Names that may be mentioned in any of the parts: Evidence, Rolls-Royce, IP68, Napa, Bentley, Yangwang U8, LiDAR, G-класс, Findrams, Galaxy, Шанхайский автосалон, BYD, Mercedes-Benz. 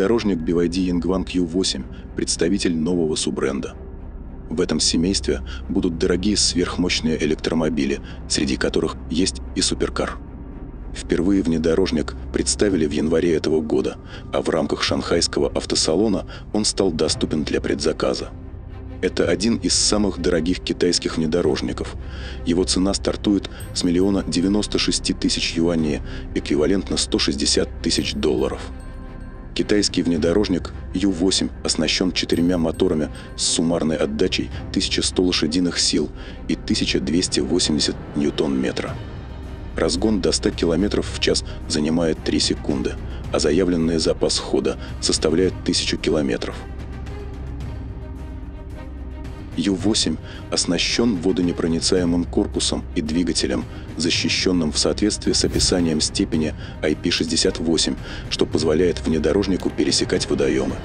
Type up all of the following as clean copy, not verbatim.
Внедорожник BYD Yangwang U8 – представитель нового суббренда. В этом семействе будут дорогие сверхмощные электромобили, среди которых есть и суперкар. Впервые внедорожник представили в январе этого года, а в рамках шанхайского автосалона он стал доступен для предзаказа. Это один из самых дорогих китайских внедорожников. Его цена стартует с 1 096 000 юаней, эквивалентно $160 тысяч. Китайский внедорожник U8 оснащен 4 моторами с суммарной отдачей 1100 лошадиных сил и 1280 ньютон-метра. Разгон до 100 км в час занимает 3 секунды, а заявленный запас хода составляет 1000 км. U8 оснащен водонепроницаемым корпусом и двигателем, защищенным в соответствии с описанием степени IP68, что позволяет внедорожнику пересекать водоемы.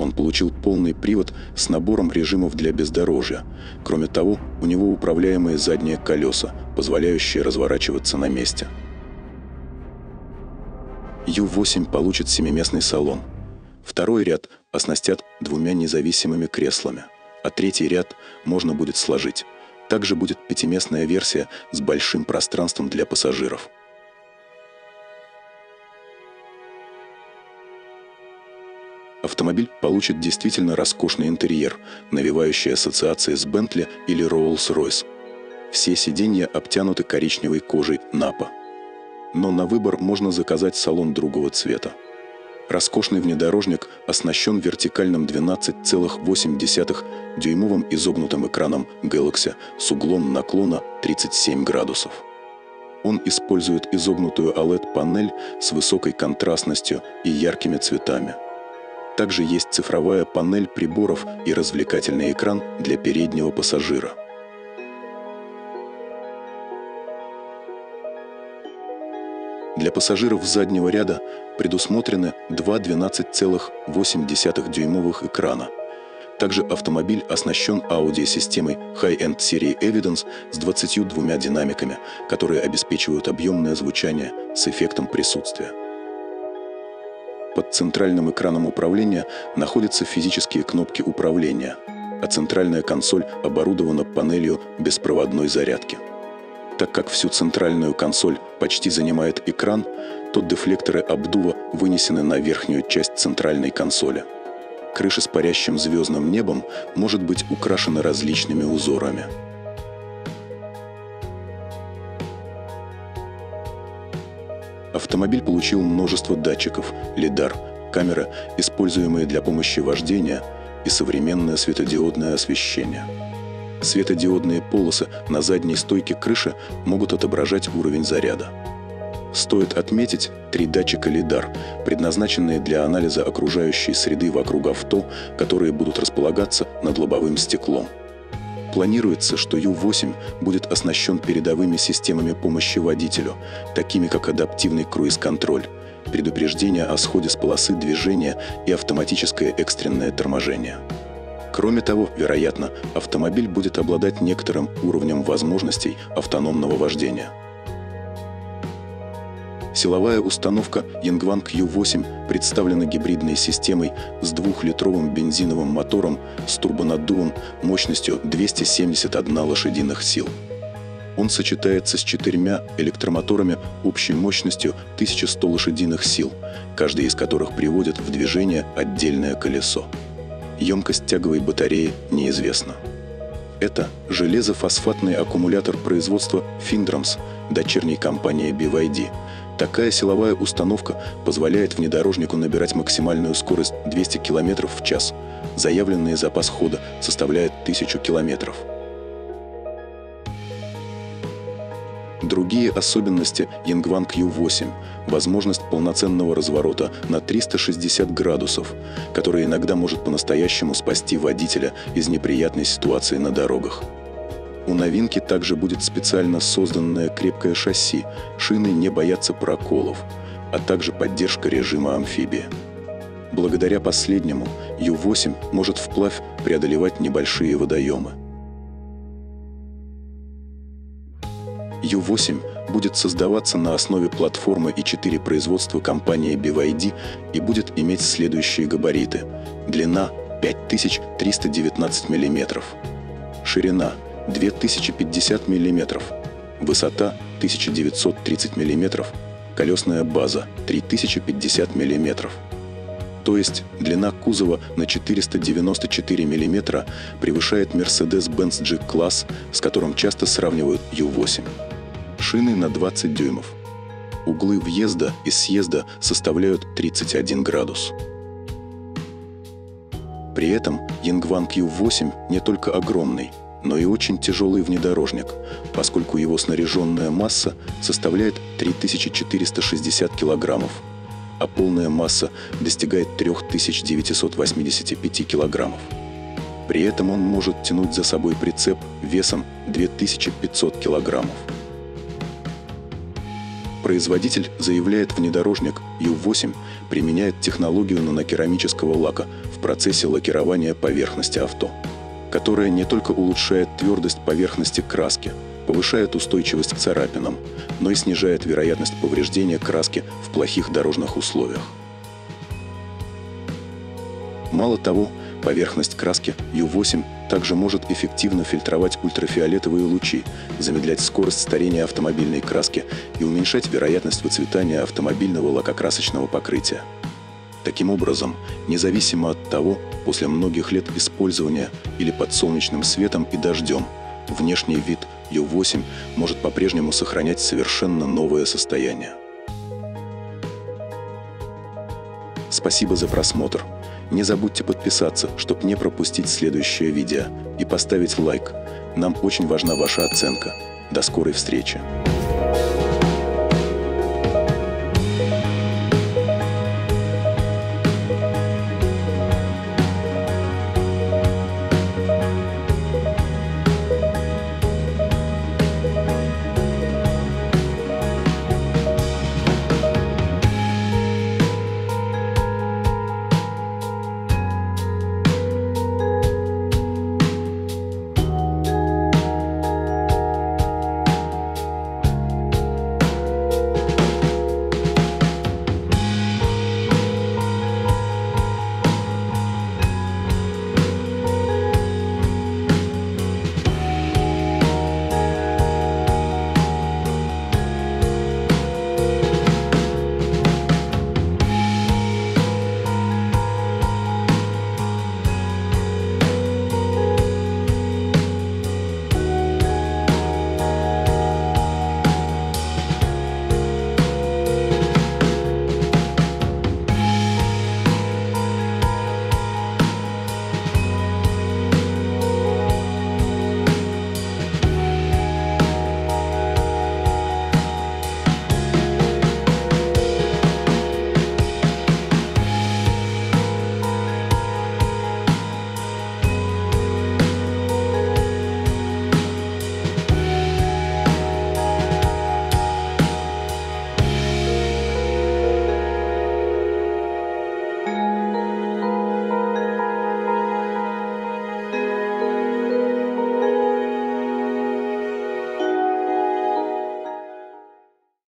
Он получил полный привод с набором режимов для бездорожья. Кроме того, у него управляемые задние колеса, позволяющие разворачиваться на месте. U8 получит 7-местный салон. Второй ряд оснастят 2 независимыми креслами, а третий ряд можно будет сложить. Также будет 5-местная версия с большим пространством для пассажиров. Автомобиль получит действительно роскошный интерьер, навевающий ассоциации с Bentley или Rolls-Royce. Все сиденья обтянуты коричневой кожей Napa. Но на выбор можно заказать салон другого цвета. Роскошный внедорожник оснащен вертикальным 12,8-дюймовым изогнутым экраном Galaxy с углом наклона 37 градусов. Он использует изогнутую OLED-панель с высокой контрастностью и яркими цветами. Также есть цифровая панель приборов и развлекательный экран для переднего пассажира. Для пассажиров заднего ряда предусмотрены 2 12,8-дюймовых экрана. Также автомобиль оснащен аудиосистемой High-End серии Evidence с 22 динамиками, которые обеспечивают объемное звучание с эффектом присутствия. Под центральным экраном управления находятся физические кнопки управления, а центральная консоль оборудована панелью беспроводной зарядки. Так как всю центральную консоль почти занимает экран, то дефлекторы обдува вынесены на верхнюю часть центральной консоли. Крыша с парящим звездным небом может быть украшена различными узорами. Автомобиль получил множество датчиков, LiDAR, камеры, используемые для помощи вождения, и современное светодиодное освещение. Светодиодные полосы на задней стойке крыши могут отображать уровень заряда. Стоит отметить 3 датчика LiDAR, предназначенные для анализа окружающей среды вокруг авто, которые будут располагаться над лобовым стеклом. Планируется, что U8 будет оснащен передовыми системами помощи водителю, такими как адаптивный круиз-контроль, предупреждение о сходе с полосы движения и автоматическое экстренное торможение. Кроме того, вероятно, автомобиль будет обладать некоторым уровнем возможностей автономного вождения. Силовая установка Yangwang U8 представлена гибридной системой с 2-литровым бензиновым мотором с турбонаддувом мощностью 271 лошадиных сил. Он сочетается с 4 электромоторами общей мощностью 1100 лошадиных сил, каждый из которых приводит в движение отдельное колесо. Емкость тяговой батареи неизвестна. Это железофосфатный аккумулятор производства Findrams, дочерней компании BYD. Такая силовая установка позволяет внедорожнику набирать максимальную скорость 200 км в час. Заявленный запас хода составляет 1000 км. Другие особенности Yangwang U8 – возможность полноценного разворота на 360 градусов, который иногда может по-настоящему спасти водителя из неприятной ситуации на дорогах. У новинки также будет специально созданное крепкое шасси, шины не боятся проколов, а также поддержка режима амфибии. Благодаря последнему U8 может вплавь преодолевать небольшие водоемы. U8 будет создаваться на основе платформы i4 производства компании BYD и будет иметь следующие габариты. Длина 5319 мм, ширина 2050 мм, высота 1930 мм, колесная база 3050 мм. То есть длина кузова на 494 мм превышает Mercedes-Benz G-класс, с которым часто сравнивают U8. Шины на 20 дюймов. Углы въезда и съезда составляют 31 градус. При этом Yangwang U8 не только огромный, но и очень тяжелый внедорожник, поскольку его снаряженная масса составляет 3460 килограммов, а полная масса достигает 3985 килограммов. При этом он может тянуть за собой прицеп весом 2500 килограммов. Производитель заявляет, внедорожник U8 применяет технологию нанокерамического лака в процессе лакирования поверхности авто, которая не только улучшает твердость поверхности краски, повышает устойчивость к царапинам, но и снижает вероятность повреждения краски в плохих дорожных условиях. Мало того, поверхность краски U8 также может эффективно фильтровать ультрафиолетовые лучи, замедлять скорость старения автомобильной краски и уменьшать вероятность выцветания автомобильного лакокрасочного покрытия. Таким образом, независимо от того, после многих лет использования или под солнечным светом и дождем, внешний вид U8 может по-прежнему сохранять совершенно новое состояние. Спасибо за просмотр. Не забудьте подписаться, чтобы не пропустить следующее видео, и поставить лайк. Нам очень важна ваша оценка. До скорой встречи!